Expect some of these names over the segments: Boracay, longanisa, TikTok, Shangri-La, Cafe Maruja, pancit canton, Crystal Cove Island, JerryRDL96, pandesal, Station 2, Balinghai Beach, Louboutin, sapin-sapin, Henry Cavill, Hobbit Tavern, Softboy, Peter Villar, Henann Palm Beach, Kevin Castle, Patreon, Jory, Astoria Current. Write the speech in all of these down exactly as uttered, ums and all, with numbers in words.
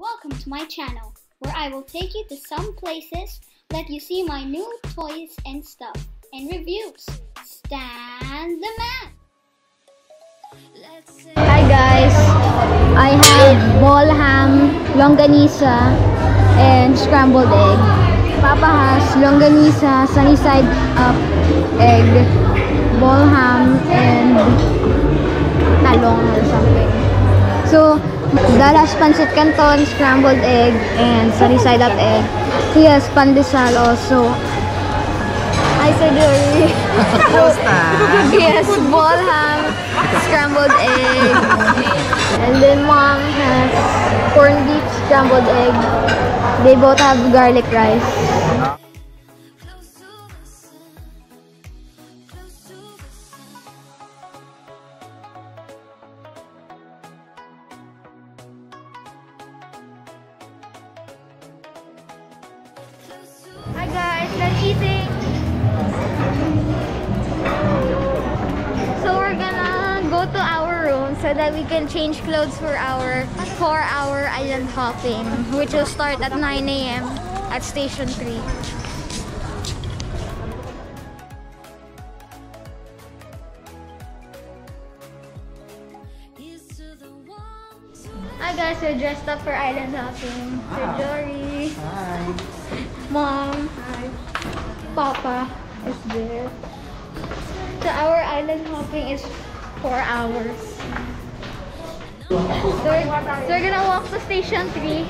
Welcome to my channel, where I will take you to some places, let you see my new toys and stuff, and reviews. Stand the map! Hi guys, I have ball ham, longanisa, and scrambled egg. Papa has longanisa, sunny side up egg, ball ham, and talong or something. So, Dala's pancit canton, scrambled egg, and sunny side up egg. He has pandesal also. Hi, Sadori. He has ball ham, scrambled egg. And then Mom has corned beef, scrambled egg. They both have garlic rice. So that we can change clothes for our four hour island hopping, which will start at nine A M at Station three. Hi guys, we're dressed up for island hopping. So Jory. Hi. Mom. Hi. Papa is there. So our island hopping is four hours. So we're, so we're gonna walk to Station three.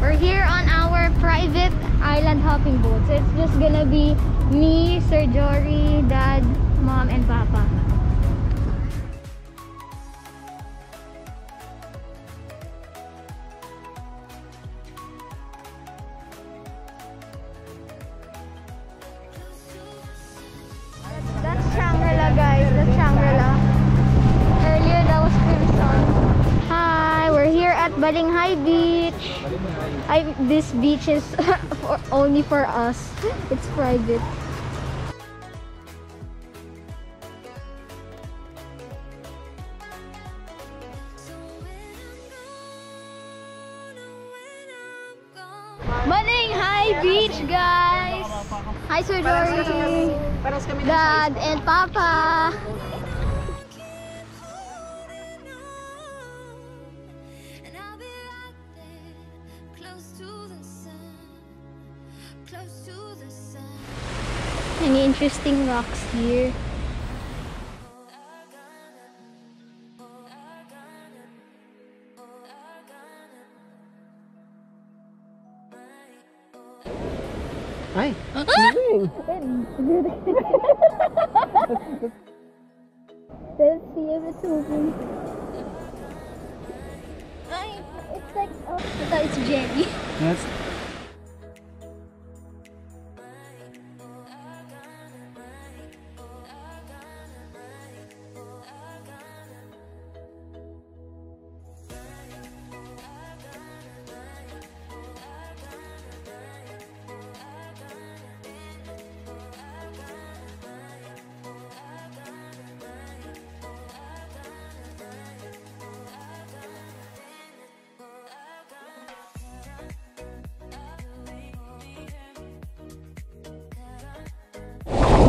We're here on our private island hopping boat. So it's just gonna be me, Sir Jory, Dad, Mom, and Papa. That's Shangri-La, guys. That's Shangri-La. Earlier that was Crimson. Hi, we're here at Balinghai Beach. I, this beach is for, only for us. It's private. Balinghai Beach, guys! Hi, Sir Jory, Dad, and Papa! Any interesting rocks here? Hi! What are you doing? Let's see if it's open. It's like, oh, I thought it's jelly. Yes.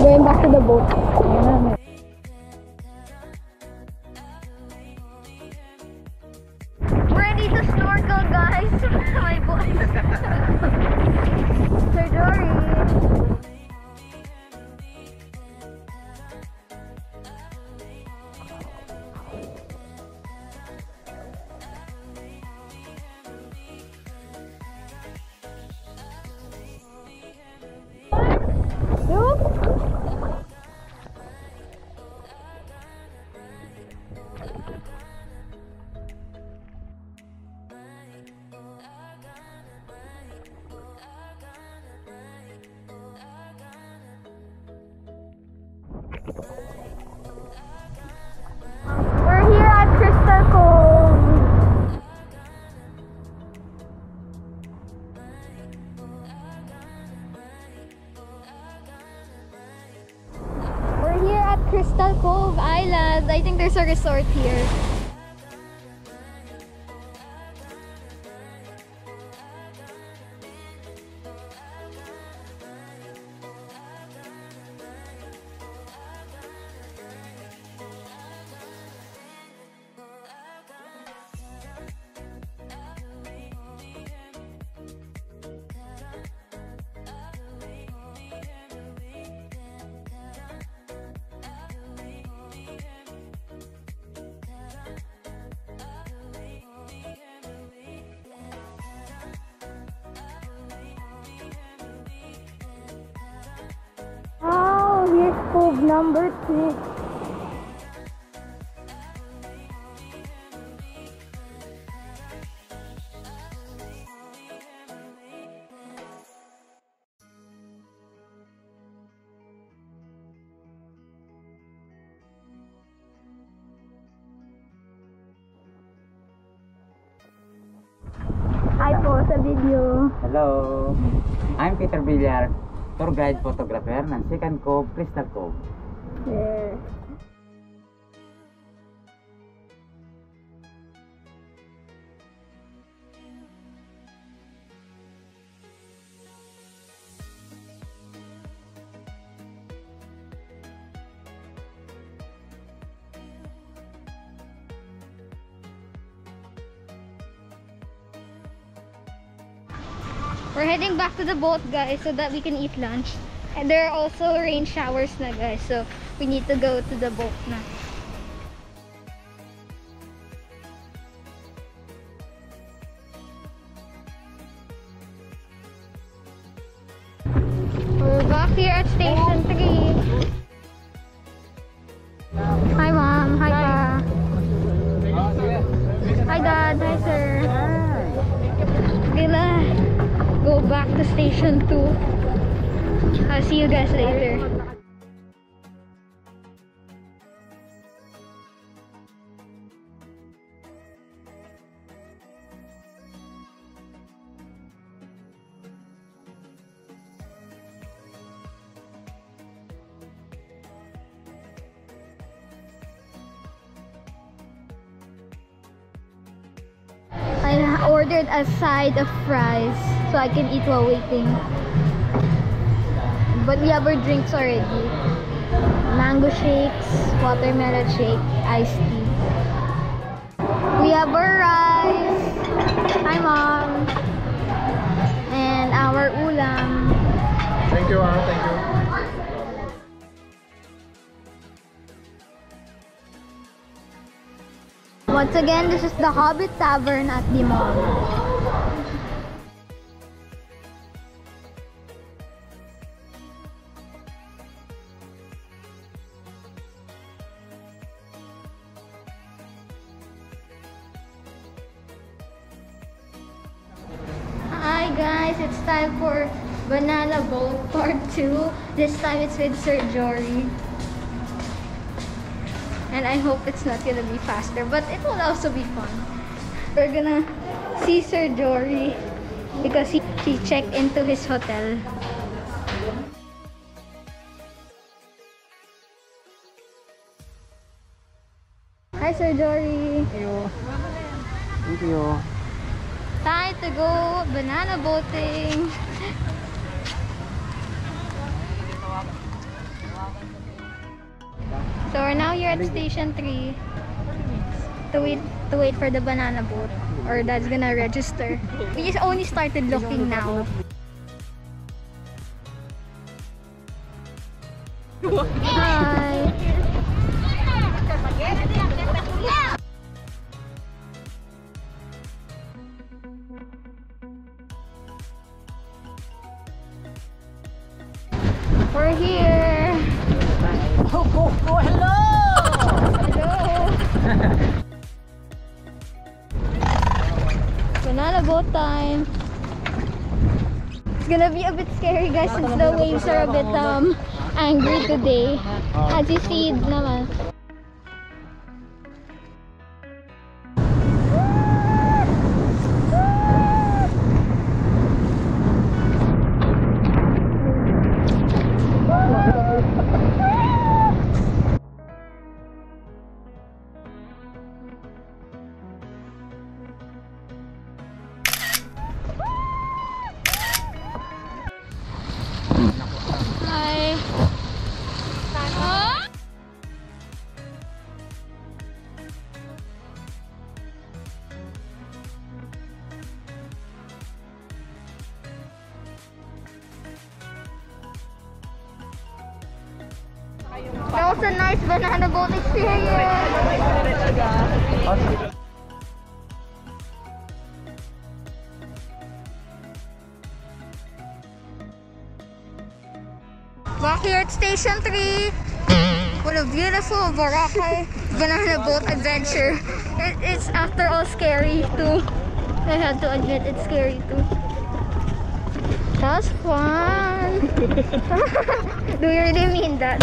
Going back to the boat. Yeah. Ready to snorkel, guys. My boy. Sir Jory. Crystal Cove Island. I think there's a resort here. Cove number six. Hi po sa video. Hello, I'm Peter Villar, tour guide photographer ng Second Cove, Crystal Cove. Yeah. We're heading back to the boat, guys, so that we can eat lunch. And there are also rain showers na, guys, so we need to go to the boat na. We're back here at Station three. Hi, Mom. Hi, Pa. Hi, Dad. Hi, Sir. Okay lang. Go back to Station two. I'll see you guys later. I ordered a side of fries so I can eat while waiting. But we have our drinks already. Mango shakes, watermelon shake, iced tea. We have our rice. Hi, Mom. And our ulam. Thank you, Mom. Thank you. Once again, this is the Hobbit Tavern at the mall. Guys, it's time for Banana Boat Part two. This time it's with Sir Jory. And I hope it's not gonna be faster, but it will also be fun. We're gonna see Sir Jory because he, he checked into his hotel. Hi, Sir Jory. Thank you. Thank you. Time to go banana boating. So we're now here at Station three to wait to wait for the banana boat, or that's gonna register. We just only started looking now. Hi. We're here. Oh, oh, oh, hello! Hello! Banana boat time. It's gonna be a bit scary, guys, since the waves are a bit um angry today. As you see, naman. That was a nice banana boat experience. Back here at Station three. What a beautiful Boracay banana boat adventure. It, it's after all scary too. I have to admit it's scary too. That was fun. Do you really mean that?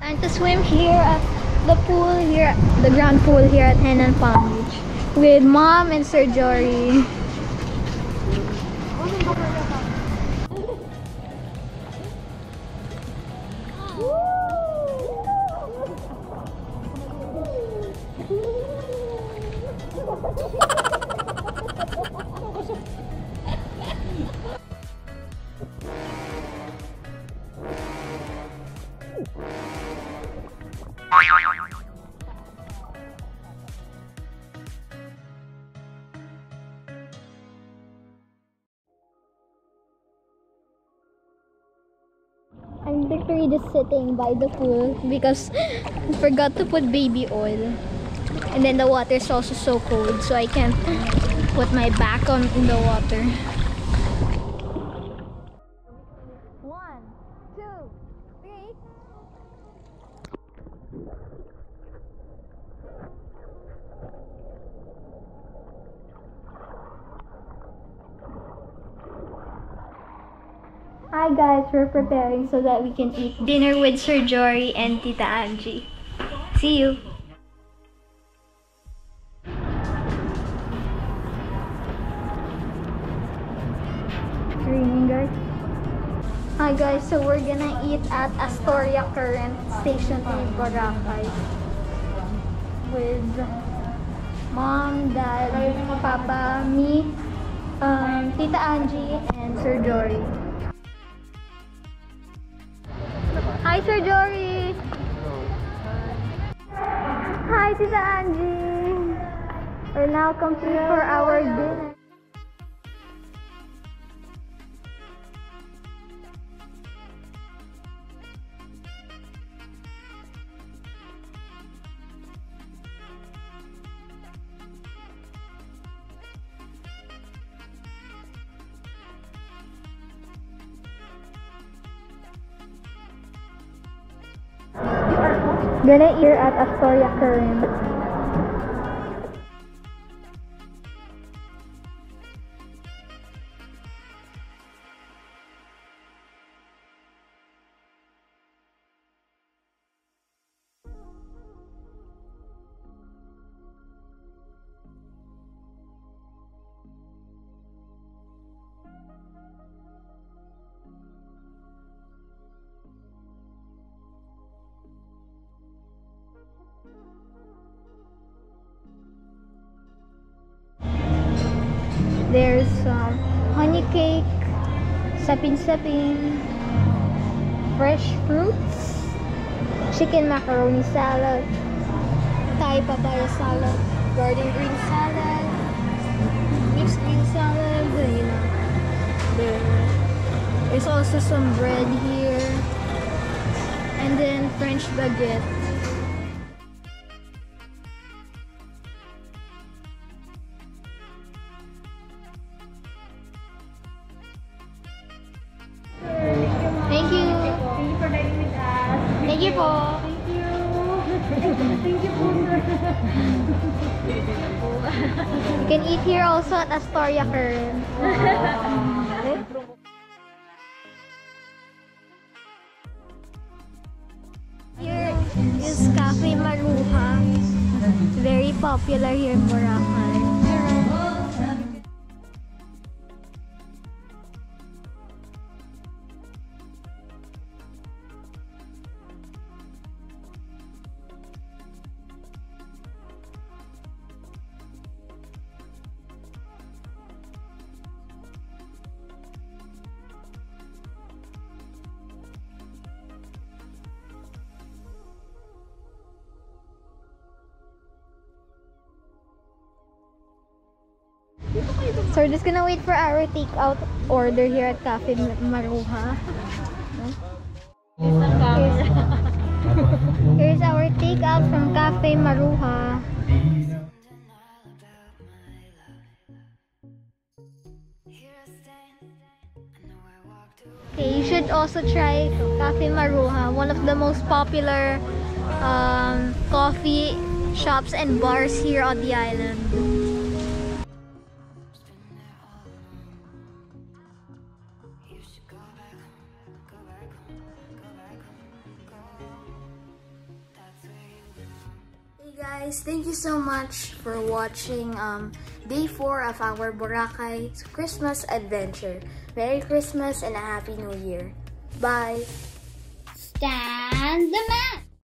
Time to swim here at the pool here, the grand pool here at Henann Palm Beach, with Mom and Sir Jory. I'm literally just sitting by the pool because I forgot to put baby oil. And then the water is also so cold, so I can't put my back on in the water. One, two, three. Hi guys, we're preparing so that we can eat dinner with Sir Jory and Tita Angie. See you! Hi guys, so we're gonna eat at Astoria Current, Station two in Boracay with Mom, Dad, Papa, me, um, Tita Angie, and Sir Jory. Hi Sir Jory! Hi Tita Angie! We're now complete for our dinner. Gonna eat at Astoria Current. There's some um, honey cake, sapin-sapin, fresh fruits, chicken macaroni salad, Thai papaya salad, garden green salad, mixed green salad, you know. There's also some bread here, and then French baguette. Thank you po. Thank you. Thank you po, sir. You can eat here also at Astoria Current. Here is Cafe Maruja. Very popular here in Boracay. So we're just gonna wait for our takeout order here at Cafe Maruja. Here's, here's our takeout from Cafe Maruja. Okay, you should also try Cafe Maruja, one of the most popular um, coffee shops and bars here on the island. Guys, thank you so much for watching um, day four of our Boracay Christmas adventure. Merry Christmas and a Happy New Year. Bye! Stand the map!